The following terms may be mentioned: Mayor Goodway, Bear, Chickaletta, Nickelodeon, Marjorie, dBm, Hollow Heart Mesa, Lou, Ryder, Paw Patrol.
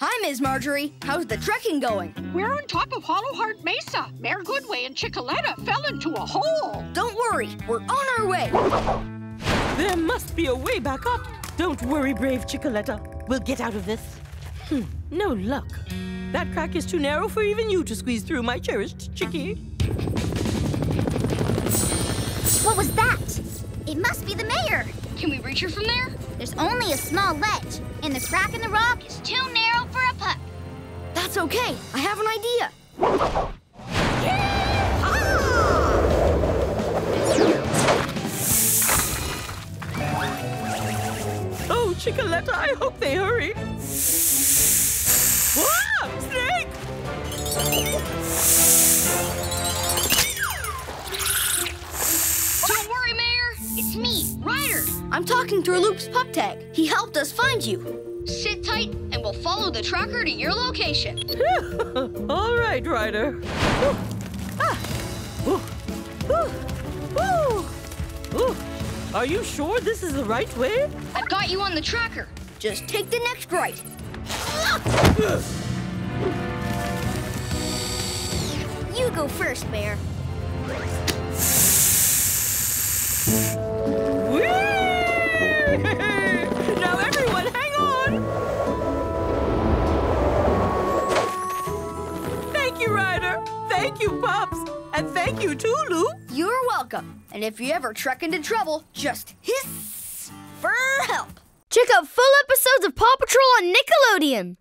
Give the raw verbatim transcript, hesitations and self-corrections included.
Hi, Miz Marjorie. How's the trekking going? We're on top of Hollow Heart Mesa. Mayor Goodway and Chickaletta fell into a hole. Don't worry. We're on our way. There must be a way back up. Don't worry, brave Chickaletta. We'll get out of this. Hmm, no luck. That crack is too narrow for even you to squeeze through, my cherished chickie. What was that? It must be the mayor. Can we reach her from there? There's only a small ledge, and the crack in the rock is too narrow for a pup. That's okay. I have an idea. Yeah! Oh, Chickaletta, I hope they hurry. Whoa, snake! Don't worry, Mayor. It's me, Ryder. I'm talking through Loop's pup tag. He helped us find you. Sit tight, and we'll follow the tracker to your location. All right, Ryder. Ooh. Ah. Ooh. Ooh. Ooh. Ooh. Are you sure this is the right way? I've got you on the tracker. Just take the next right. You go first, Bear. Whee! Now everyone, hang on! Thank you, Ryder. Thank you, Pops. And thank you too, Lou. You're welcome. And if you ever trek into trouble, just hiss for help. Check out full episodes of Paw Patrol on Nickelodeon.